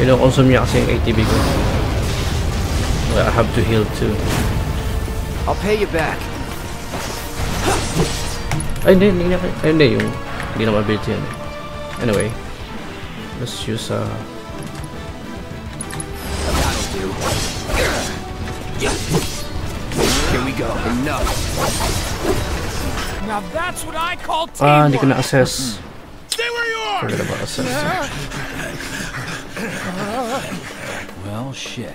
Kinukonsume niya kasi yung ATB ko. Well, I have to heal too. I'll pay you back. Ay, hindi yung hindi naman ability yan. Anyway, let's use here we go. Enough. Now that's what I call teamwork. Ah, hindi ko na assess. Stay where you are. Forget about assess. Well, shit.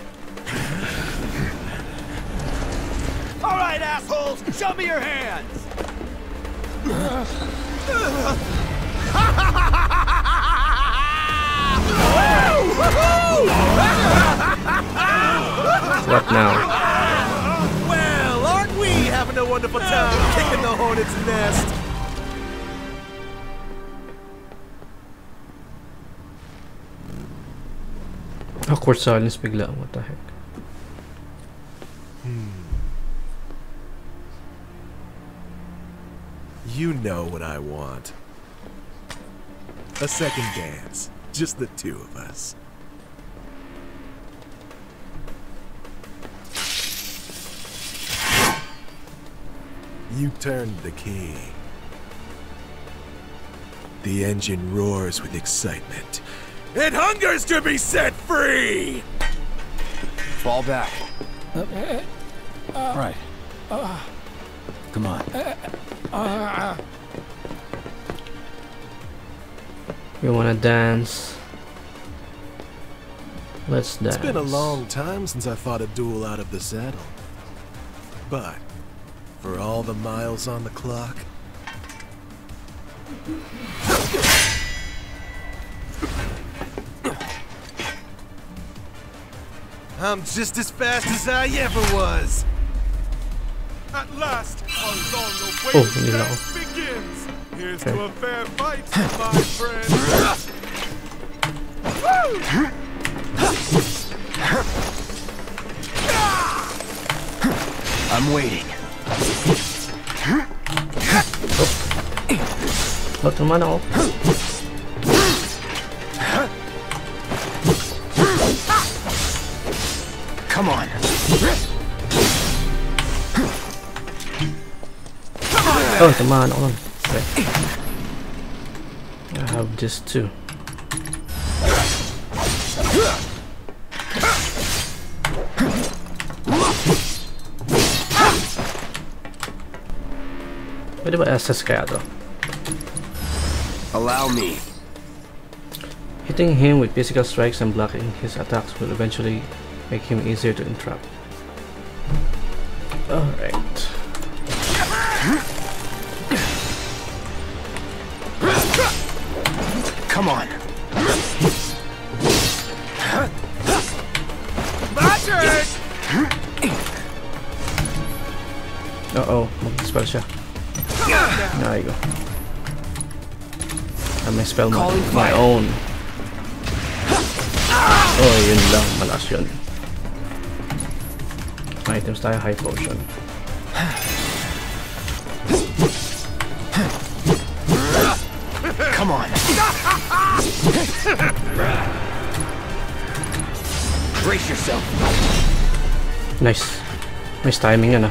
All right, assholes, show me your hands. What now? Well, aren't we having a wonderful time kicking the hornet's nest? Awkward silence bigla. What the heck? You know what I want. A second dance. Just the two of us. You turned the key. The engine roars with excitement. It hungers to be set free! Fall back. Right. Come on. You wanna dance? Let's dance. It's been a long time since I fought a duel out of the saddle. But for all the miles on the clock, I'm just as fast as I ever was. At last, our long awaited dance begins. Here's to a fair fight, my friend. I'm waiting. What am I now? Come on. Oh, come on, hold on. Okay. I have this too. What about SS guy though? Allow me. Hitting him with physical strikes and blocking his attacks will eventually make him easier to entrap. Alright. Come on. My turn. Uh-oh, spell shot. There you go. I may spell my own. Oh, yun lang, malas yun. Items tayo, high potion. Come on. Brace yourself. Nice. Nice timing, ano?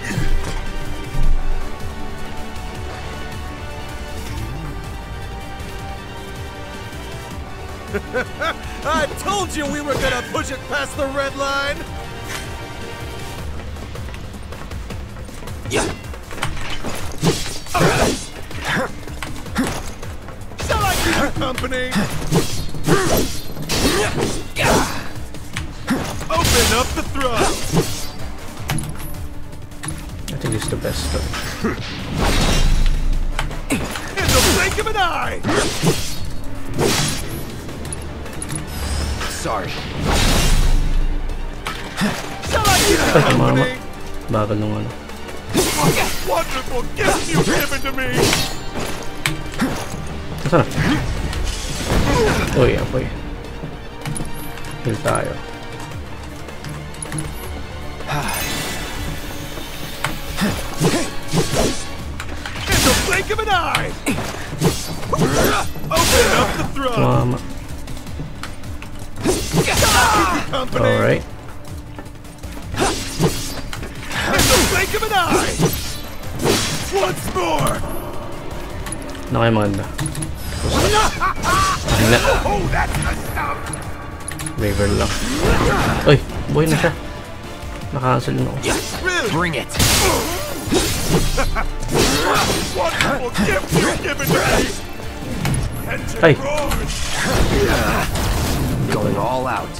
I told you we were gonna push it past the red line. Yeah. Company. Open up the throttle. I think it's the best stuff. In the blink of an eye. Sorry. Shall I get a company? Mama. No one. What wonderful gift you've given to me. Huh. Oh yeah, boy. Heal tayo. In the blink of an eye. Open up the throne. Alright. Once more. Now I'm on. Oh, that's the stuff. River lock. Oy, buhay na siya. Nakahansel na ako. Bring it. Ay. Going all out.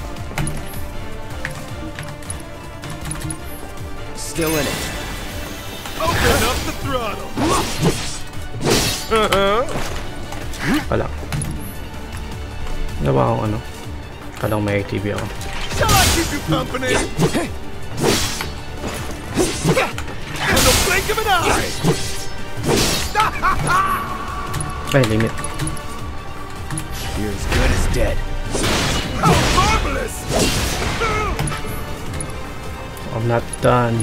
Still in it. Open up the throttle. Wala. Nabawa ako ano. Kalang may ATV ako. Shall I keep you company? In the blink of an eye. Ay, limit. You're as good as dead. How marvelous! I'm not done.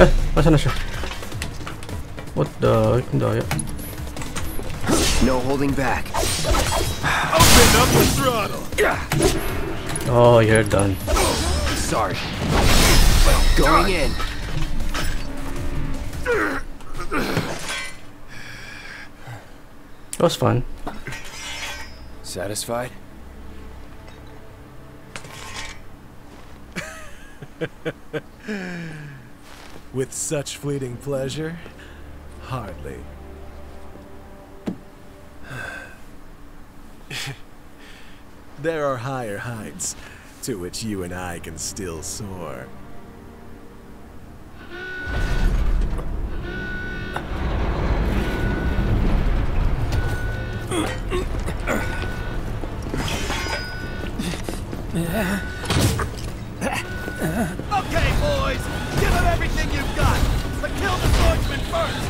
Eh, nasaan na siya? What the? No holding back. Open up the throttle. Oh, you're done. Sorry. Going in. That was fun. Satisfied? With such fleeting pleasure? Hardly. There are higher heights to which you and I can still soar. Okay, boys, give them everything you've got, but kill the swordsman first.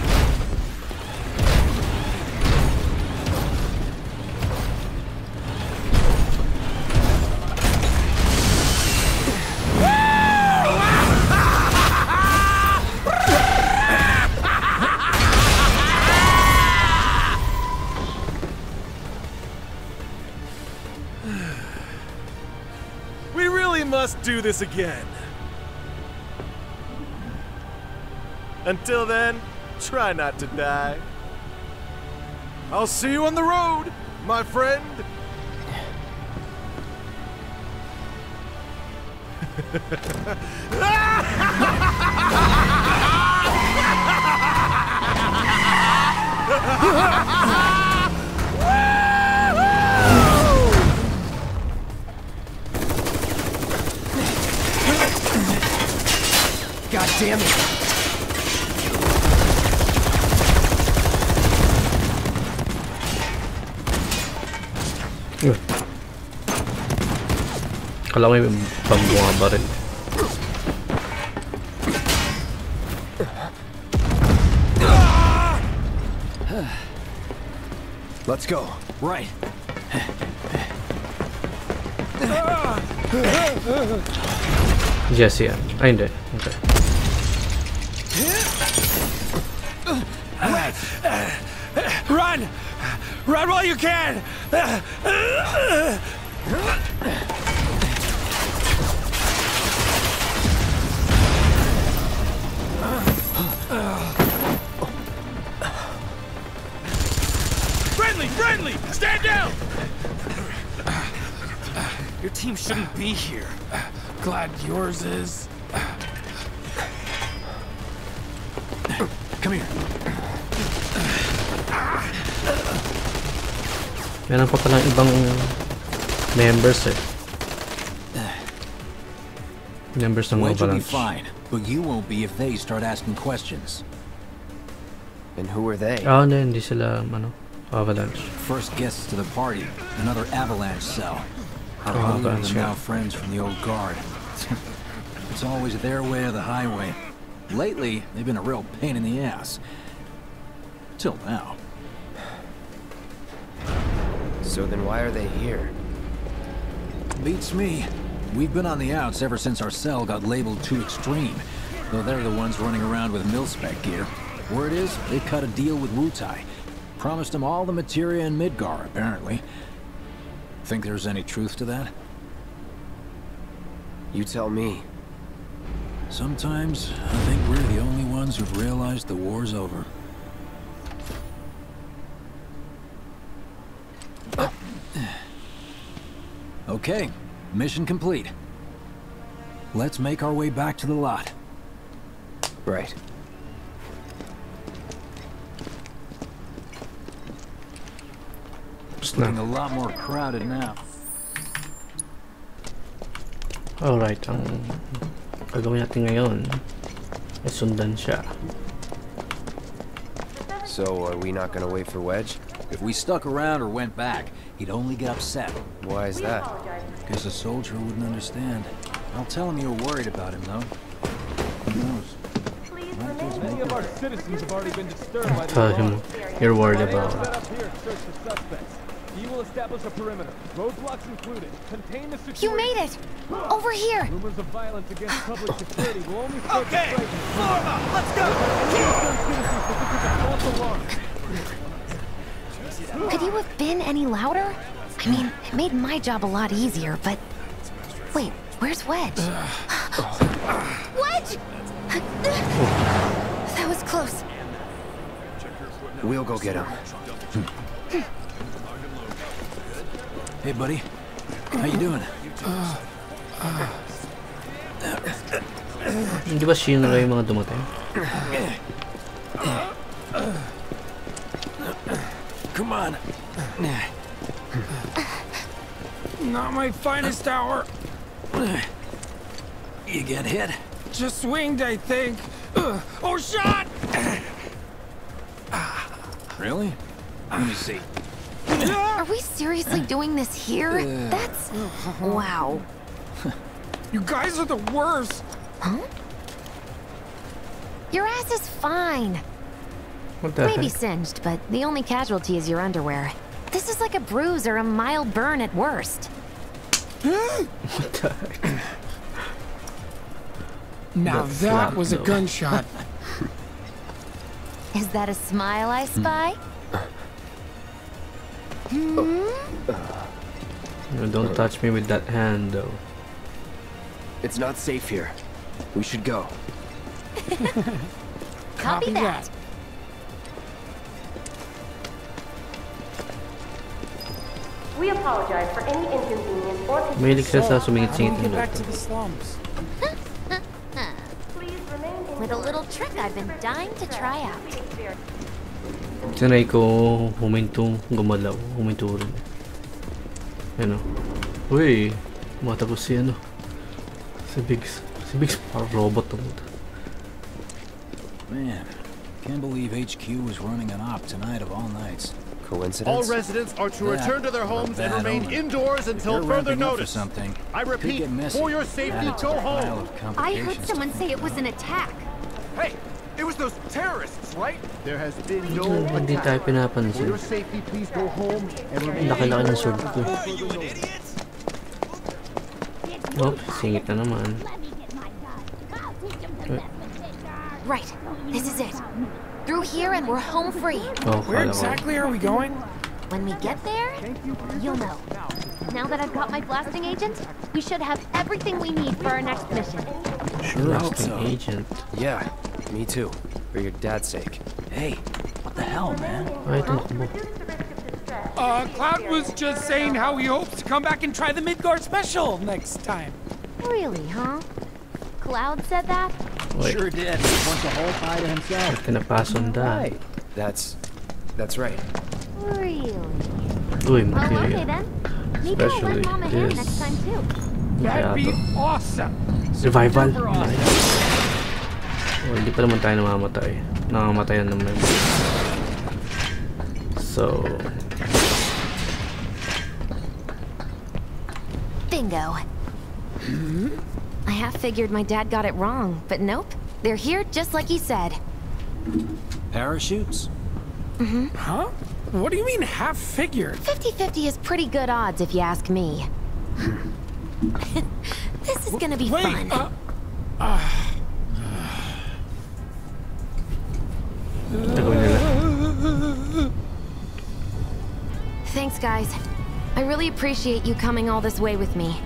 We really must do this again. Until then, try not to die. I'll see you on the road, my friend. God damn it. Kala may pambuha ba rin. Let's go. Right. Yes, yeah. I'm dead. Okay. Run! Run while you can! Friendly! Friendly! Stand down! Your team shouldn't be here. Glad yours is. Come here. Meron pa palang ibang members eh. Members ng Avalanche. But you won't be if they start asking questions. And who are they? Ah, no, hindi sila ano, Avalanche. First guests to the party, another Avalanche cell. Our Avalanche now friends from the old guard. It's always their way or the highway. Lately, they've been a real pain in the ass. Till now. So then why are they here? Beats me. We've been on the outs ever since our cell got labeled too extreme. Though they're the ones running around with mil-spec gear. Word is, they cut a deal with Wutai. Promised them all the materia in Midgar, apparently. think there's any truth to that? You tell me. Sometimes, I think we're the only ones who've realized the war's over. Okay, mission complete. Let's make our way back to the lot. Right. It's getting a lot more crowded now. Alright, ang gagawin natin ngayon ay sundan siya. So, are we not gonna wait for Wedge? If we stuck around or went back, he'd only get upset. Why is that? Because a soldier wouldn't understand. I'll tell him you're worried about him, though. Who knows? Many of our citizens have already been disturbed by the law. You're worried about him. You will establish a perimeter, roadblocks included. Contain the situation. You made it! Over here! Rumors of violence against public security will only start to frighten. Form up! Let's go! Could you have been any louder? I mean, it made my job a lot easier, but... Wait, where's Wedge? Wedge! That was close. We'll go get him. Hey, buddy. How you doing? Hindi ba siya na yung mga dumating? Come on. Not my finest hour. You get hit? Just swinged, I think. Or shot! Really? Let me see. Are we seriously doing this here? That's... wow. You guys are the worst! Huh? Your ass is fine. What the heck? Maybe singed, but the only casualty is your underwear. This is like a bruise or a mild burn at worst. What the heck? Now that was a gunshot. Is that a smile I spy? No, don't touch me with that hand, though. It's not safe here. We should go. Copy that. We apologize for any inconvenience or confusion. Get back to the slums. With a little trick I've been dying to try out. Tinay ko humintong gumalaw, huminto rin. Ano? Uy, matapos si ano. Si Biggs parang robot to. Man, can't believe HQ was running an op tonight of all nights. Coincidence? All residents are to return to their homes and remain indoors until further notice. Something, I repeat, for your safety, go home. I heard someone say it was an attack. Hey, it was those terrorists, right? There has been no attack. For your safety, please go home and remain indoors. You idiots! Oh, singit na naman. Right, this is it. Through here and we're home free. Oh, where exactly are we going? When we get there, you'll know. Now that I've got my blasting agent, we should have everything we need for our next mission. Sure hope so. Agent. Yeah. Me too. For your dad's sake. Hey, what the hell, man? I don't know. Cloud was just saying how he hopes to come back and try the Midgar special next time. Really, huh? Cloud said that? Wait. Sure did. He wants the whole pie to himself. He's gonna pass on that. That's right. Really? Doing material. Especially this. That'd be awesome. Survival. Hindi pa naman tayo namamatay. Namamatayan ng member. So... Bingo. I half figured my dad got it wrong, but nope. They're here just like he said. Parachutes? Huh? What do you mean half figured? 50-50 is pretty good odds if you ask me. This is gonna be fun. Thanks, guys. I really appreciate you coming all this way with me.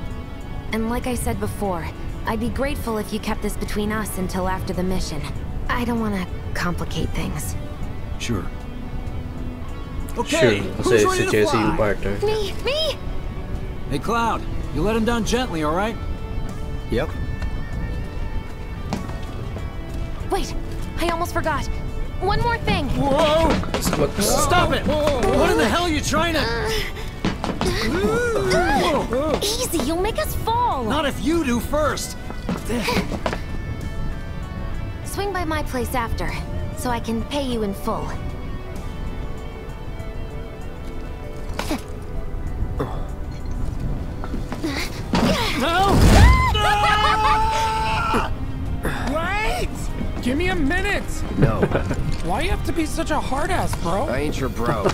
And like I said before, I'd be grateful if you kept this between us until after the mission. I don't want to complicate things. Sure. Okay, sure. Who's ready to fly? Me? Hey, Cloud, you let him down gently, all right? Yep. Wait, I almost forgot. One more thing. Whoa! Stop it! Whoa. What in the hell are you trying to... Easy, you'll make us fall. Not if you do first. Swing by my place after, so I can pay you in full. Give me a minute! No. Why you have to be such a hard ass, bro? I ain't your bro.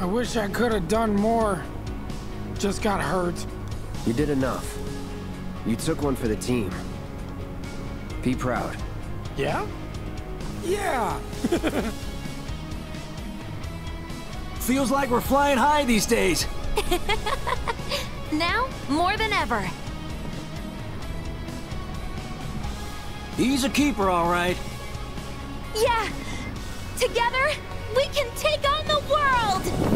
I wish I could have done more. Just got hurt. You did enough. You took one for the team. Be proud. Yeah? Yeah! Feels like we're flying high these days. Now, more than ever. He's a keeper, all right. Yeah! Together, we can take on the world!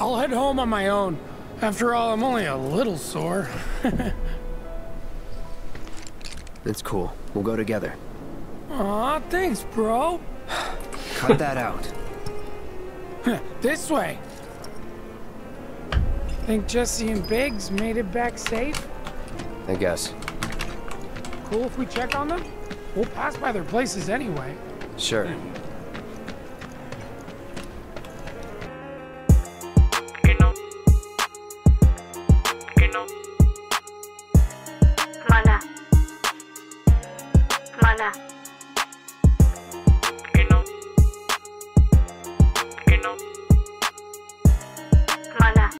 I'll head home on my own. After all, I'm only a little sore. That's cool. We'll go together. Aw, thanks, bro. Cut that out. This way. Think Jesse and Biggs made it back safe? I guess. Cool if we check on them? We'll pass by their places anyway. Sure.